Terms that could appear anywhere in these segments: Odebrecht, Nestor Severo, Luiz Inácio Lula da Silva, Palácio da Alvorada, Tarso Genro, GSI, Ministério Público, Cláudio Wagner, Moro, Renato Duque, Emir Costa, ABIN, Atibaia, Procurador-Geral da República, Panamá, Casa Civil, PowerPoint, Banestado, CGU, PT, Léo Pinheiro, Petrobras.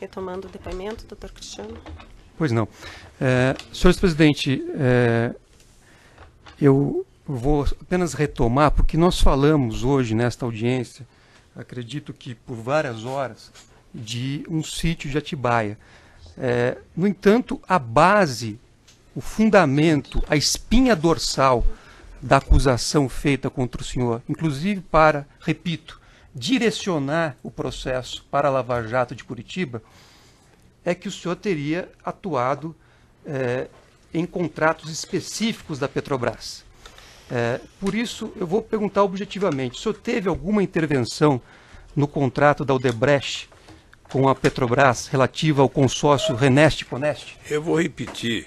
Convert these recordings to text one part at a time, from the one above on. Retomando o depoimento, doutor Cristiano. Pois não. Senhor presidente, eu vou apenas retomar, porque nós falamos hoje nesta audiência, acredito que por várias horas, de um sítio de Atibaia. No entanto, a base, o fundamento, a espinha dorsal da acusação feita contra o senhor, inclusive para, repito, direcionar o processo para a Lava Jato de Curitiba, é que o senhor teria atuado em contratos específicos da Petrobras. Por isso, eu vou perguntar objetivamente, o senhor teve alguma intervenção no contrato da Odebrecht com a Petrobras relativa ao consórcio Reneste-Coneste? Eu vou repetir.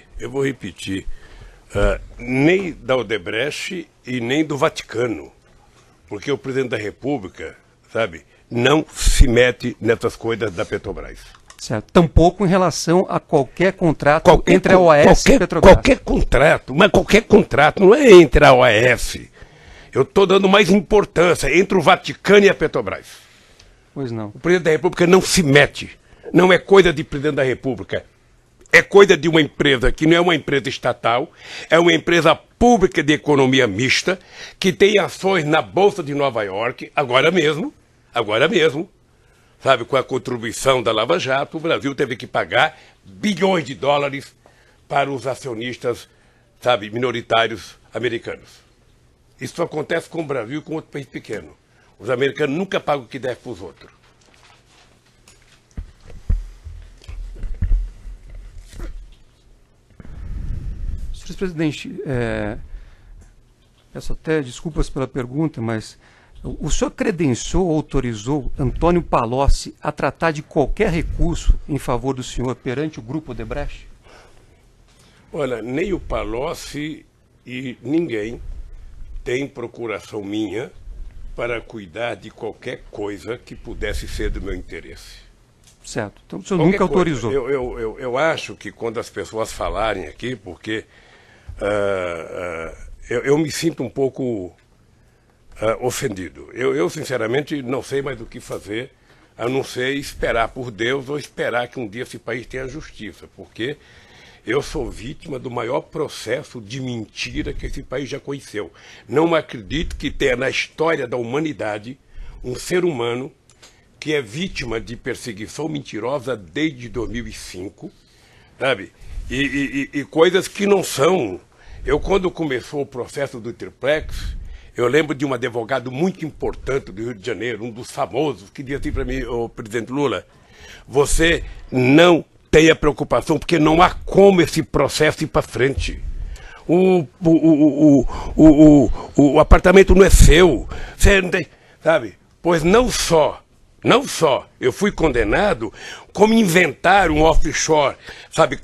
Nem da Odebrecht e nem do Vaticano, porque o presidente da República, sabe, não se mete nessas coisas da Petrobras. Certo. Tampouco em relação a qualquer contrato entre a OAS e a Petrobras. Qualquer contrato, mas qualquer contrato, não é entre a OAS. Eu estou dando mais importância entre o Vaticano e a Petrobras. Pois não. O presidente da República não se mete. Não é coisa de presidente da República. É coisa de uma empresa que não é uma empresa estatal, é uma empresa pública de economia mista, que tem ações na Bolsa de Nova York, agora mesmo. Sabe, com a contribuição da Lava Jato, o Brasil teve que pagar bilhões de dólares para os acionistas, sabe, minoritários americanos. Isso acontece com o Brasil e com outro país pequeno. Os americanos nunca pagam o que deve para os outros. Senhor presidente, peço até desculpas pela pergunta, mas o senhor credenciou ou autorizou Antônio Palocci a tratar de qualquer recurso em favor do senhor perante o grupo Odebrecht? Olha, nem o Palocci e ninguém tem procuração minha para cuidar de qualquer coisa que pudesse ser do meu interesse. Certo. Então o senhor nunca autorizou. Eu acho que quando as pessoas falarem aqui, porque eu me sinto um pouco ofendido. Eu sinceramente não sei mais o que fazer, a não ser esperar por Deus ou esperar que um dia esse país tenha justiça, porque eu sou vítima do maior processo de mentira que esse país já conheceu. Não acredito que tenha na história da humanidade um ser humano que é vítima de perseguição mentirosa desde 2005, sabe? E coisas que não são. Quando começou o processo do Triplex, eu lembro de um advogado muito importante do Rio de Janeiro, um dos famosos, que dizia assim para mim, ô presidente Lula, você não tenha preocupação, porque não há como esse processo ir para frente. O apartamento não é seu, você não tem, sabe? Pois não só eu fui condenado, como inventaram um offshore, sabe,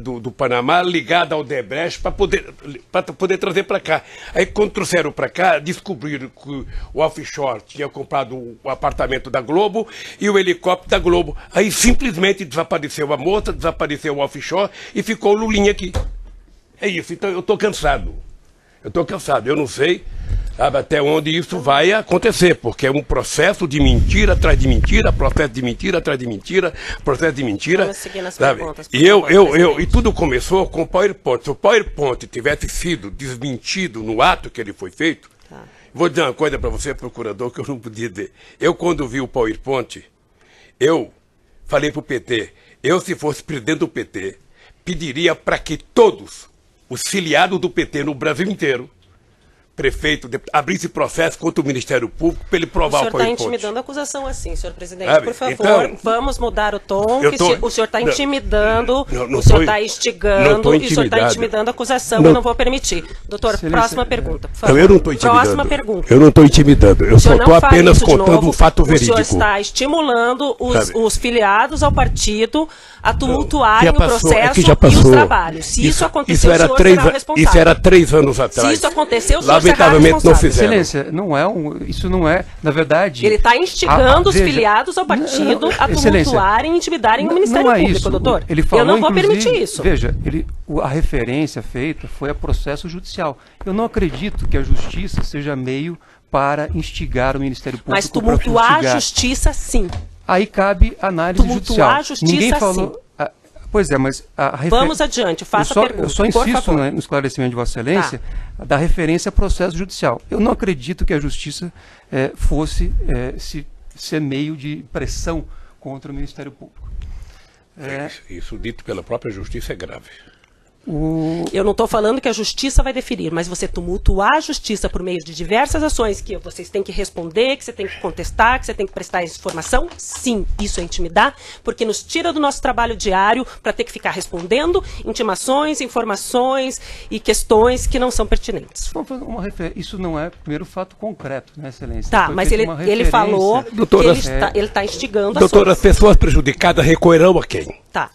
do Panamá, ligado ao Odebrecht, para poder trazer para cá. Aí, quando trouxeram para cá, descobriram que o offshore tinha comprado o apartamento da Globo e o helicóptero da Globo. Aí, simplesmente, desapareceu a moça, desapareceu o offshore e ficou o Lulinha aqui. É isso. Então, eu estou cansado. Eu não sei, sabe, até onde isso vai acontecer, porque é um processo de mentira atrás de mentira, Vamos seguir nas perguntas, sabe? E tudo começou com o PowerPoint. Se o PowerPoint tivesse sido desmentido no ato que ele foi feito, tá. Vou dizer uma coisa para você, procurador, que eu não podia dizer. Eu, quando vi o PowerPoint, eu falei para o PT, eu, se fosse presidente do PT, pediria para que todos os filiados do PT no Brasil inteiro, prefeito, abrir esse processo contra o Ministério Público para ele provar o PowerPoint. O senhor está intimidando a acusação assim, senhor presidente. Sabe? Por favor, então, vamos mudar o tom. O senhor está intimidando, o senhor está instigando, o senhor está intimidando a acusação. Eu não vou permitir. Doutor, próxima pergunta, por favor. Eu não estou intimidando. Próxima pergunta. Eu não estou intimidando. Eu só estou apenas contando um fato verídico. O senhor está estimulando os filiados ao partido a tumultuarem o processo e os trabalhos. Se isso aconteceu, o senhor será responsável. Isso era 3 anos atrás. Se isso aconteceu, o senhor lamentavelmente não fizeram. Excelência, isso não é, na verdade... Ele está instigando os filiados ao partido a tumultuarem e intimidarem o Ministério Público, isso, doutor. Ele falou, eu não vou permitir isso. Veja, a referência feita foi a processo judicial. Eu não acredito que a justiça seja meio para instigar o Ministério Público. Mas tumultuar a justiça, sim. Aí cabe análise judicial. Ninguém falou. Pois é, mas a referência... Vamos adiante, faça a pergunta. Eu só insisto no esclarecimento de Vossa Excelência da referência a processo judicial. Eu não acredito que a justiça fosse ser meio de pressão contra o Ministério Público. Isso dito pela própria justiça é grave. Eu não estou falando que a justiça vai deferir, mas você tumultuar a justiça por meio de diversas ações que vocês têm que responder, que você tem que contestar, que você tem que prestar informação, sim, isso é intimidar, porque nos tira do nosso trabalho diário para ter que ficar respondendo intimações, informações e questões que não são pertinentes. Isso não é, primeiro, fato concreto, né, Excelência? Tá, mas ele falou, doutora, que ele está instigando ações. Doutora, as pessoas prejudicadas recorrerão a quem? Tá.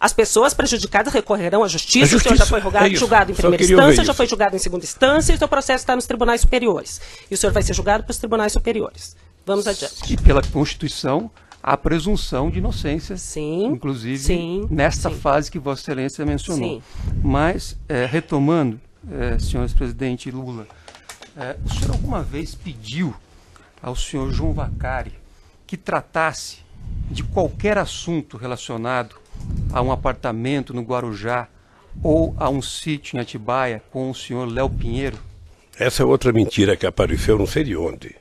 As pessoas prejudicadas recorrerão à justiça, o senhor já foi julgado em primeira instância, já foi julgado em segunda instância, e o seu processo está nos tribunais superiores. E o senhor vai ser julgado pelos tribunais superiores. Vamos adiante. E pela Constituição, a presunção de inocência, sim, inclusive nesta fase que Vossa Excelência mencionou. Sim. Mas, retomando, senhor presidente Lula, o senhor alguma vez pediu ao senhor João Vacari que tratasse de qualquer assunto relacionado a um apartamento no Guarujá ou a um sítio em Atibaia com o senhor Léo Pinheiro? Essa é outra mentira que apareceu não sei de onde.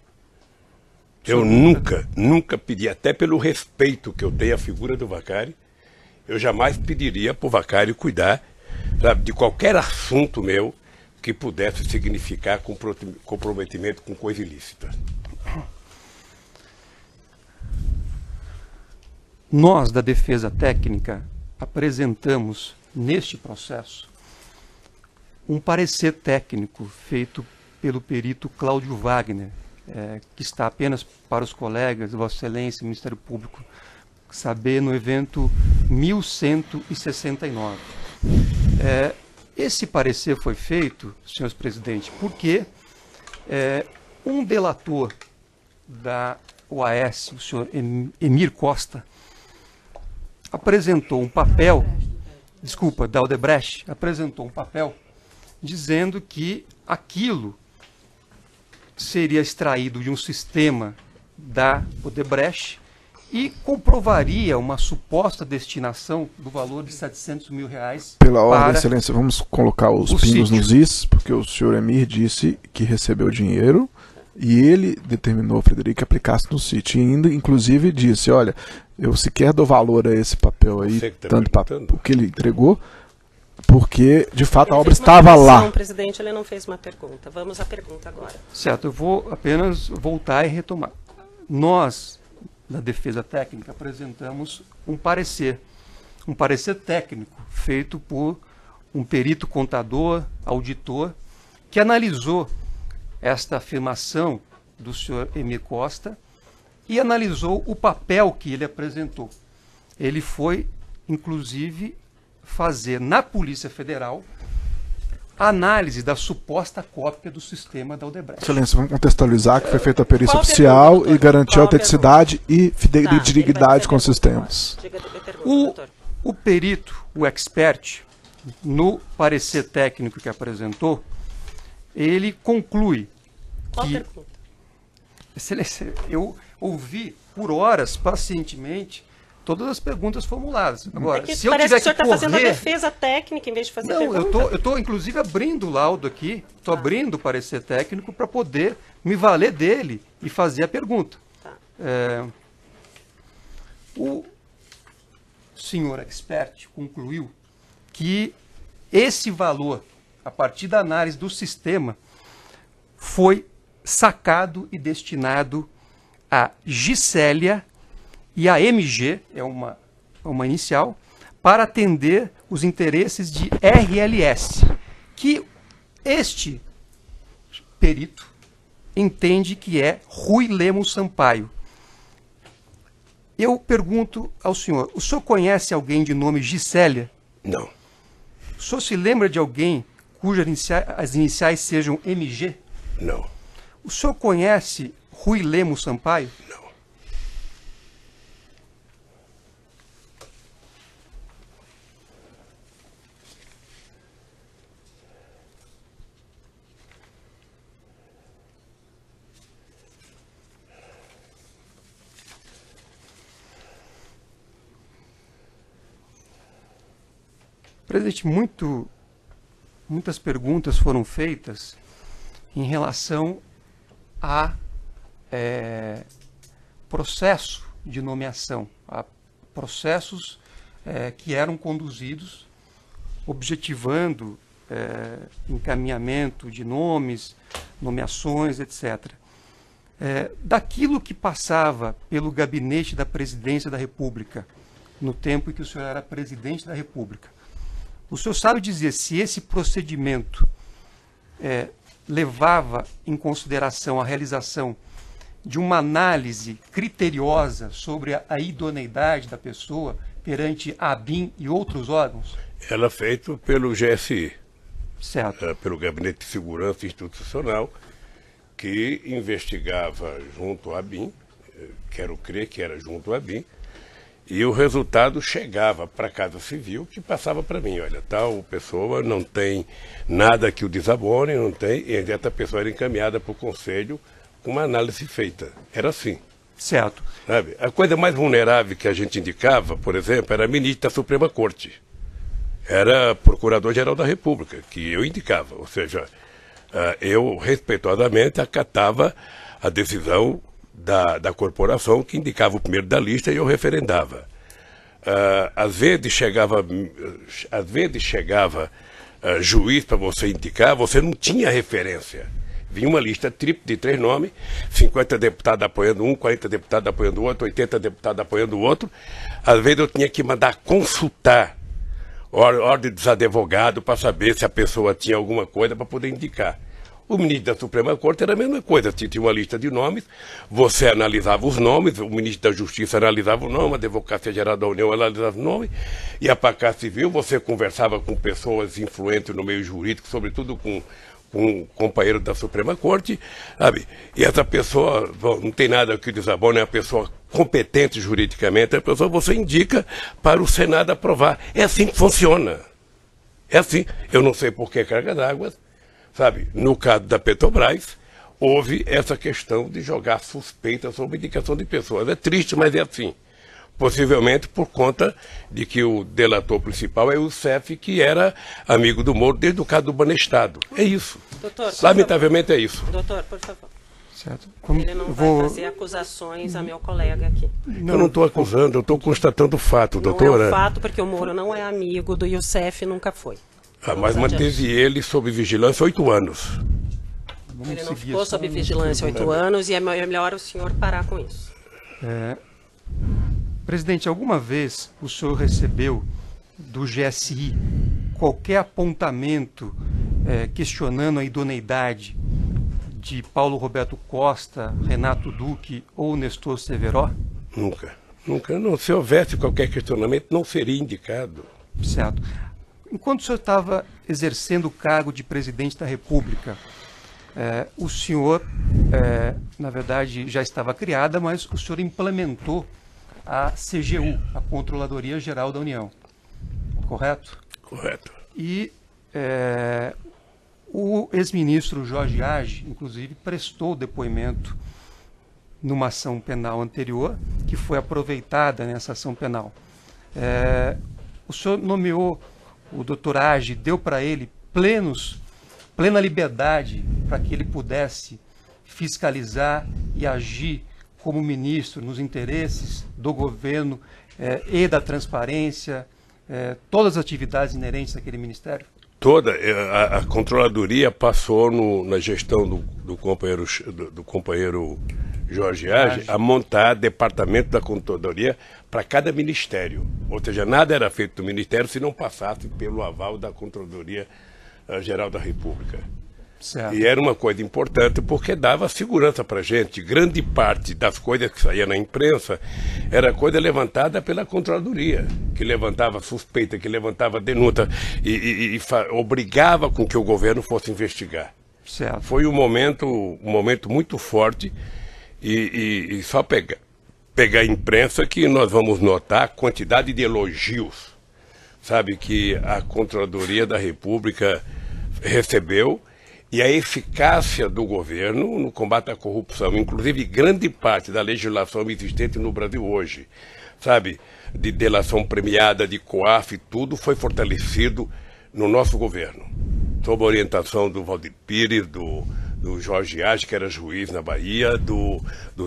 Eu nunca pedi, até pelo respeito que eu tenho à figura do Vacari, eu jamais pediria para o Vacari cuidar de qualquer assunto meu que pudesse significar comprometimento com coisa ilícita. Nós, da Defesa Técnica, apresentamos, neste processo, um parecer técnico feito pelo perito Cláudio Wagner, que está apenas para os colegas, Vossa Excelência, Ministério Público, saber, no evento 1169. Esse parecer foi feito, senhores presidentes, porque um delator da OAS, o senhor Emir Costa, apresentou um papel, desculpa, da Odebrecht, apresentou um papel dizendo que aquilo seria extraído de um sistema da Odebrecht e comprovaria uma suposta destinação do valor de R$ 700 mil. Pela ordem, Excelência, vamos colocar os pingos nos is, porque o senhor Emir disse que recebeu dinheiro e ele determinou, Frederico, que aplicasse no sítio. E ainda, inclusive, disse, olha, eu sequer dou valor a esse papel aí, tanto o que ele entregou, porque, de fato, a obra estava lá. Presidente, ele não fez uma pergunta. Vamos à pergunta agora. Certo, eu vou apenas voltar e retomar. Nós, da Defesa Técnica, apresentamos um parecer técnico feito por um perito contador, auditor, que analisou esta afirmação do senhor Emir Costa e analisou o papel que ele apresentou. Ele foi, inclusive, fazer na Polícia Federal análise da suposta cópia do sistema da Odebrecht. Excelência, vamos contextualizar que foi feita a perícia oficial e garantiu a autenticidade e fidelidade com os sistemas. O perito, o expert, no parecer técnico que apresentou, ele conclui que... Excelência, eu ouvi por horas, pacientemente, todas as perguntas formuladas. Agora, se eu tiver que correr... Parece que o senhor está fazendo a defesa técnica em vez de fazer a pergunta. Não, eu estou, inclusive, abrindo o laudo aqui, estou abrindo o parecer técnico para poder me valer dele e fazer a pergunta. O senhor expert concluiu que esse valor, a partir da análise do sistema, foi sacado e destinado a Gicélia e a MG, é uma inicial, para atender os interesses de RLS, que este perito entende que é Rui Lemos Sampaio. Eu pergunto ao senhor, o senhor conhece alguém de nome Gicélia? Não. O senhor se lembra de alguém cujas iniciais sejam MG? Não. O senhor conhece Rui Lemos Sampaio? Não. Presidente, muitas perguntas foram feitas em relação a processo de nomeação, a processos que eram conduzidos objetivando encaminhamento de nomes, nomeações, etc. Daquilo que passava pelo gabinete da Presidência da República, no tempo em que o senhor era presidente da República, o senhor sabe dizer se esse procedimento levava em consideração a realização de uma análise criteriosa sobre a idoneidade da pessoa perante a ABIN e outros órgãos? Ela é feita pelo GSI, certo. Pelo Gabinete de Segurança Institucional, que investigava junto à ABIN, quero crer que era junto à ABIN, e o resultado chegava para a Casa Civil, que passava para mim, olha, tal pessoa não tem nada que o desabone, não tem, e essa pessoa era encaminhada para o Conselho com uma análise feita. Era assim. Certo. Sabe? A coisa mais vulnerável que a gente indicava, por exemplo, era a ministra da Suprema Corte. Era Procurador-Geral da República, que eu indicava. Ou seja, eu respeitosamente acatava a decisão da corporação que indicava o primeiro da lista e eu referendava. Às vezes chegava juiz para você indicar, você não tinha referência. Vinha uma lista tríplice de 3 nomes, 50 deputados apoiando um, 40 deputados apoiando o outro, 80 deputados apoiando o outro. Às vezes eu tinha que mandar consultar ordem dos advogados para saber se a pessoa tinha alguma coisa para poder indicar. O ministro da Suprema Corte era a mesma coisa, tinha uma lista de nomes, você analisava os nomes, o ministro da Justiça analisava o nome, a Advocacia Geral da União analisava o nome, e a Casa Civil, você conversava com pessoas influentes no meio jurídico, sobretudo com um companheiro da Suprema Corte, sabe? E essa pessoa, não tem nada que desabone, é uma pessoa competente juridicamente, é a pessoa você indica para o Senado aprovar. É assim que funciona. É assim. Eu não sei por que carga d'água, sabe? No caso da Petrobras, houve essa questão de jogar suspeita sobre indicação de pessoas. É triste, mas é assim. Possivelmente por conta de que o delator principal é o Youssef, que era amigo do Moro desde o caso do Banestado. É isso. Doutor, lamentavelmente é isso. Doutor, por favor. Certo. Ele não vai fazer acusações a meu colega aqui. Não, eu não estou acusando, eu estou constatando o fato, doutora. Não é um fato, porque o Moro não é amigo do Youssef, nunca foi. Ah, mas manteve ele sob vigilância 8 anos. Ele não ficou sob vigilância 8 anos e é melhor o senhor parar com isso. Presidente, alguma vez o senhor recebeu do GSI qualquer apontamento questionando a idoneidade de Paulo Roberto Costa, Renato Duque ou Nestor Severo? Nunca. Nunca. Não, se houvesse qualquer questionamento, não seria indicado. Certo. Enquanto o senhor estava exercendo o cargo de presidente da República, o senhor, na verdade, já estava criada, mas o senhor implementou a CGU, a Controladoria Geral da União, correto? Correto. E o ex-ministro Jorge Hage, inclusive, prestou depoimento numa ação penal anterior, que foi aproveitada nessa ação penal. O senhor nomeou o doutor Hage, deu para ele plena liberdade para que ele pudesse fiscalizar e agir como ministro, nos interesses do governo e da transparência, todas as atividades inerentes àquele ministério? Toda. A controladoria passou na gestão do companheiro Jorge Hage a montar departamento da controladoria para cada ministério. Ou seja, nada era feito do ministério se não passasse pelo aval da Controladoria Geral da República. Certo. E era uma coisa importante porque dava segurança para a gente. Grande parte das coisas que saía na imprensa era coisa levantada pela Controladoria, que levantava suspeita, que levantava denúncia e obrigava com que o governo fosse investigar. Certo. Foi um momento muito forte e só pegar a imprensa que nós vamos notar a quantidade de elogios, sabe, que a Controladoria da República recebeu. E a eficácia do governo no combate à corrupção, inclusive grande parte da legislação existente no Brasil hoje, sabe? de delação premiada, de COAF, tudo foi fortalecido no nosso governo, sob a orientação do Valdir Pires, do Jorge Hage, que era juiz na Bahia, do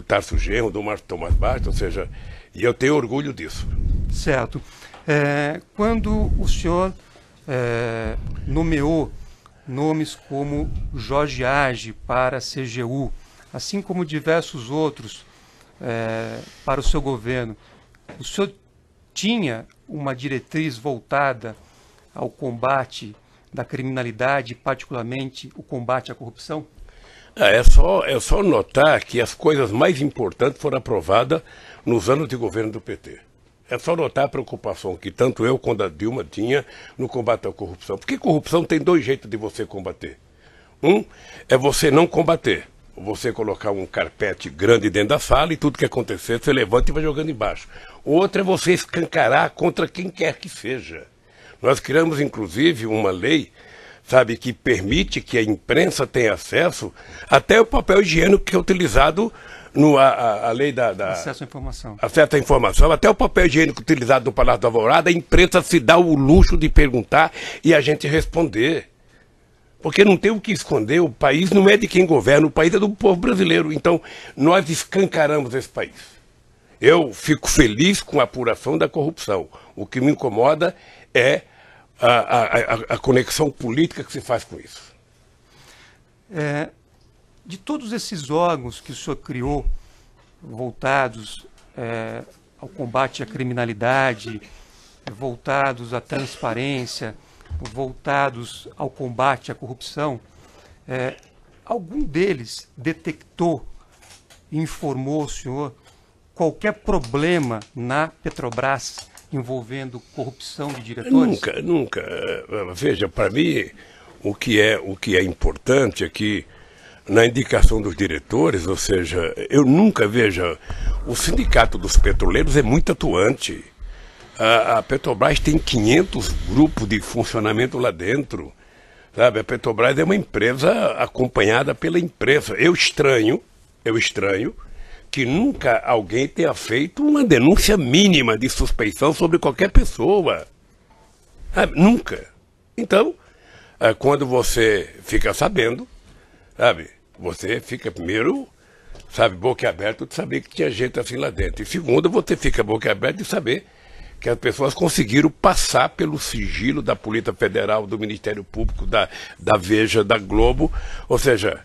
Tarso Genro, do Marco Tomás Bastos, ou seja, e eu tenho orgulho disso. Certo. Quando o senhor nomeou nomes como Jorge Hage para a CGU, assim como diversos outros para o seu governo, o senhor tinha uma diretriz voltada ao combate da criminalidade, particularmente o combate à corrupção? É só notar que as coisas mais importantes foram aprovadas nos anos de governo do PT. É só notar a preocupação que tanto eu quanto a Dilma tinha no combate à corrupção. Porque corrupção tem dois jeitos de você combater. Um é você não combater. Você colocar um carpete grande dentro da sala e tudo que acontecer, você levanta e vai jogando embaixo. Outro é você escancarar contra quem quer que seja. Nós criamos, inclusive, uma lei, sabe, que permite que a imprensa tenha acesso até o papel higiênico que é utilizado no, a lei da acesso à informação. Acesso à informação, até o papel higiênico utilizado no Palácio da Alvorada, a imprensa se dá o luxo de perguntar e a gente responder. Porque não tem o que esconder, o país não é de quem governa, o país é do povo brasileiro. Então, nós escancaramos esse país. Eu fico feliz com a apuração da corrupção. O que me incomoda é a conexão política que se faz com isso. De todos esses órgãos que o senhor criou, voltados ao combate à criminalidade, voltados à transparência, voltados ao combate à corrupção, algum deles detectou e informou o senhor qualquer problema na Petrobras envolvendo corrupção de diretores? Nunca, nunca. Veja, para mim, o que é importante é que na indicação dos diretores, ou seja, eu nunca vejo... O Sindicato dos Petroleiros é muito atuante. A Petrobras tem 500 grupos de funcionamento lá dentro, sabe? A Petrobras é uma empresa acompanhada pela imprensa. Eu estranho que nunca alguém tenha feito uma denúncia mínima de suspeição sobre qualquer pessoa, sabe? Nunca. Então, quando você fica sabendo, sabe? Você fica primeiro, sabe, boca aberta de saber que tinha gente assim lá dentro. E segundo, você fica boca aberta de saber que as pessoas conseguiram passar pelo sigilo da Polícia Federal, do Ministério Público, da Veja, da Globo, ou seja,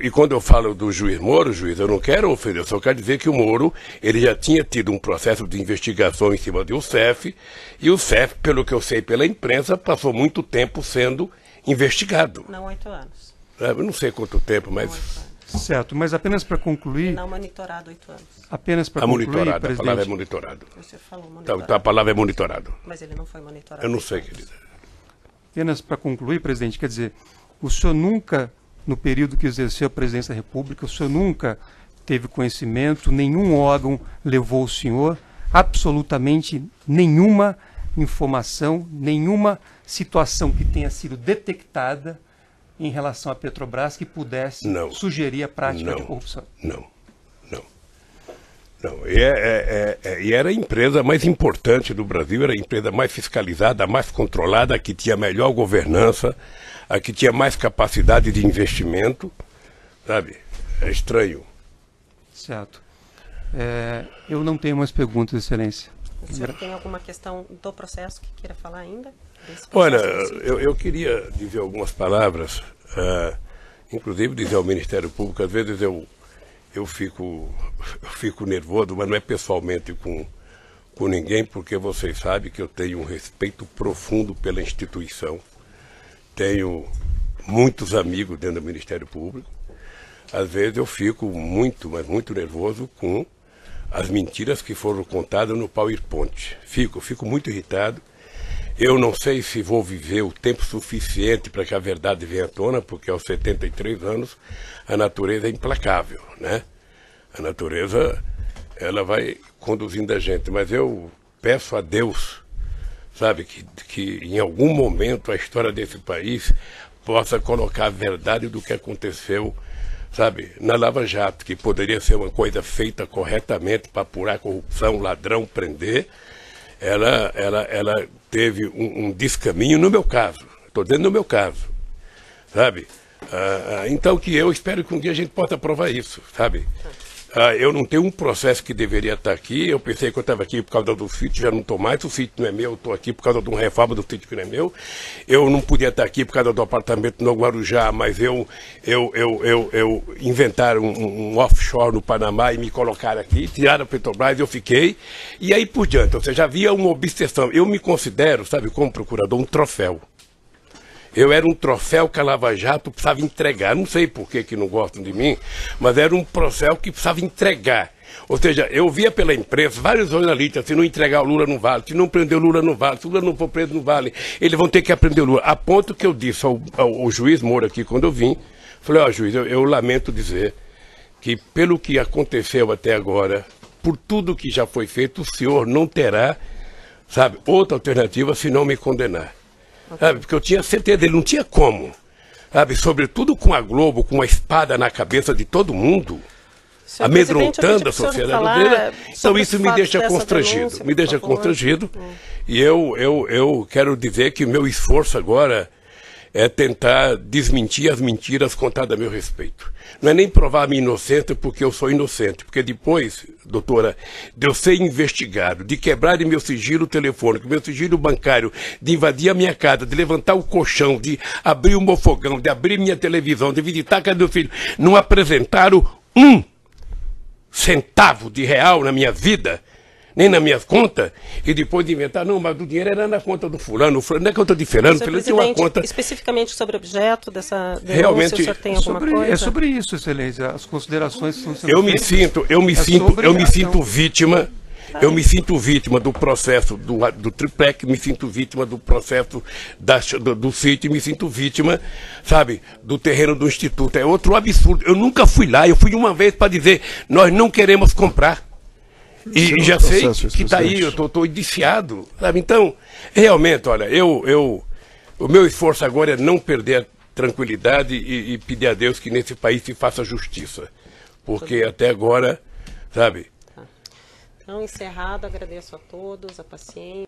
e quando eu falo do juiz Moro, juiz, eu não quero ofender, eu só quero dizer que o Moro, ele já tinha tido um processo de investigação em cima do Youssef, e o Youssef, pelo que eu sei pela imprensa, passou muito tempo sendo investigado. Não, 8 anos. Eu não sei quanto tempo, mas... Não, certo, mas apenas para concluir... Não monitorado, 8 anos. Apenas para concluir, monitorado, presidente... A palavra é monitorado. Você falou monitorado. Então, a palavra é monitorado. Mas ele não foi monitorado. Eu não sei, querida. Apenas para concluir, presidente, quer dizer, o senhor nunca, no período que exerceu a presidência da República, o senhor nunca teve conhecimento, nenhum órgão levou o senhor, absolutamente nenhuma informação, nenhuma situação que tenha sido detectada em relação à Petrobras que pudesse sugerir a prática de corrupção? Não. E era a empresa mais importante do Brasil, era a empresa mais fiscalizada, mais controlada, a que tinha melhor governança, a que tinha mais capacidade de investimento, sabe? É estranho. Certo. Eu não tenho mais perguntas, Excelência. O senhor tem alguma questão do processo que queira falar ainda? Olha, eu queria dizer algumas palavras, inclusive dizer ao Ministério Público, às vezes eu fico nervoso, mas não é pessoalmente com ninguém, porque vocês sabem que eu tenho um respeito profundo pela instituição, tenho muitos amigos dentro do Ministério Público, às vezes eu fico muito, mas muito nervoso com as mentiras que foram contadas no PowerPoint. Fico muito irritado. Eu não sei se vou viver o tempo suficiente para que a verdade venha à tona, porque aos 73 anos a natureza é implacável, né? A natureza, ela vai conduzindo a gente. Mas eu peço a Deus, sabe, que em algum momento a história desse país possa colocar a verdade do que aconteceu, sabe, na Lava Jato, que poderia ser uma coisa feita corretamente para apurar corrupção, ladrão, prender, ela teve um descaminho no meu caso. Estou dizendo no meu caso, sabe? Então que eu espero que um dia a gente possa provar isso, sabe? Eu não tenho um processo que deveria estar aqui. Eu pensei que eu estava aqui por causa do sítio, já não estou mais, o sítio não é meu, eu estou aqui por causa de uma reforma do sítio que não é meu. Eu não podia estar aqui por causa do apartamento no Guarujá, mas eu inventaram um offshore no Panamá e me colocaram aqui, tiraram a Petrobras e eu fiquei. E aí por diante, ou seja, havia uma obsessão. Eu me considero, sabe, como procurador, um troféu. Eu era um troféu que a Lava Jato precisava entregar. Não sei por que não gostam de mim, mas era um troféu que precisava entregar. Ou seja, eu via pela imprensa vários jornalistas: se não entregar o Lula não vale, se não prender o Lula não vale, se o Lula não for preso não vale, eles vão ter que aprender o Lula. A ponto que eu disse ao juiz Moro aqui quando eu vim, falei: ó, juiz, eu lamento dizer que pelo que aconteceu até agora, por tudo que já foi feito, o senhor não terá, sabe, outra alternativa se não me condenar. Sabe, porque eu tinha certeza, ele não tinha como, sabe, sobretudo com a Globo, com a espada na cabeça de todo mundo, senhor, amedrontando a sociedade brasileira. Então isso me deixa constrangido, denúncia, me deixa constrangido. E eu quero dizer que o meu esforço agora é tentar desmentir as mentiras contadas a meu respeito. Não é nem provar a minha inocência, porque eu sou inocente, porque depois, doutora, de eu ser investigado, de quebrar meu sigilo telefônico, meu sigilo bancário, de invadir a minha casa, de levantar o colchão, de abrir o meu fogão, de abrir minha televisão, de visitar a casa do meu filho, não apresentaram um centavo de real na minha vida, nem nas minhas contas, e depois de inventar, não, mas o dinheiro era na conta do fulano, na conta de fulano, fulano tinha uma conta... Especificamente sobre o objeto dessa denúncia, realmente, o senhor tem alguma coisa? É sobre isso, excelência, as considerações são sobre eu me sinto vítima... Eu me sinto vítima do processo do Triplex, me sinto vítima do processo do sítio, me sinto vítima, sabe, do terreno do Instituto. É outro absurdo. Eu nunca fui lá, eu fui uma vez para dizer: nós não queremos comprar. E já sei que está aí, eu estou indiciado, sabe? Então, realmente, olha, o meu esforço agora é não perder a tranquilidade e pedir a Deus que nesse país se faça justiça. Porque até agora, sabe... Então, encerrado, agradeço a todos, a paciência.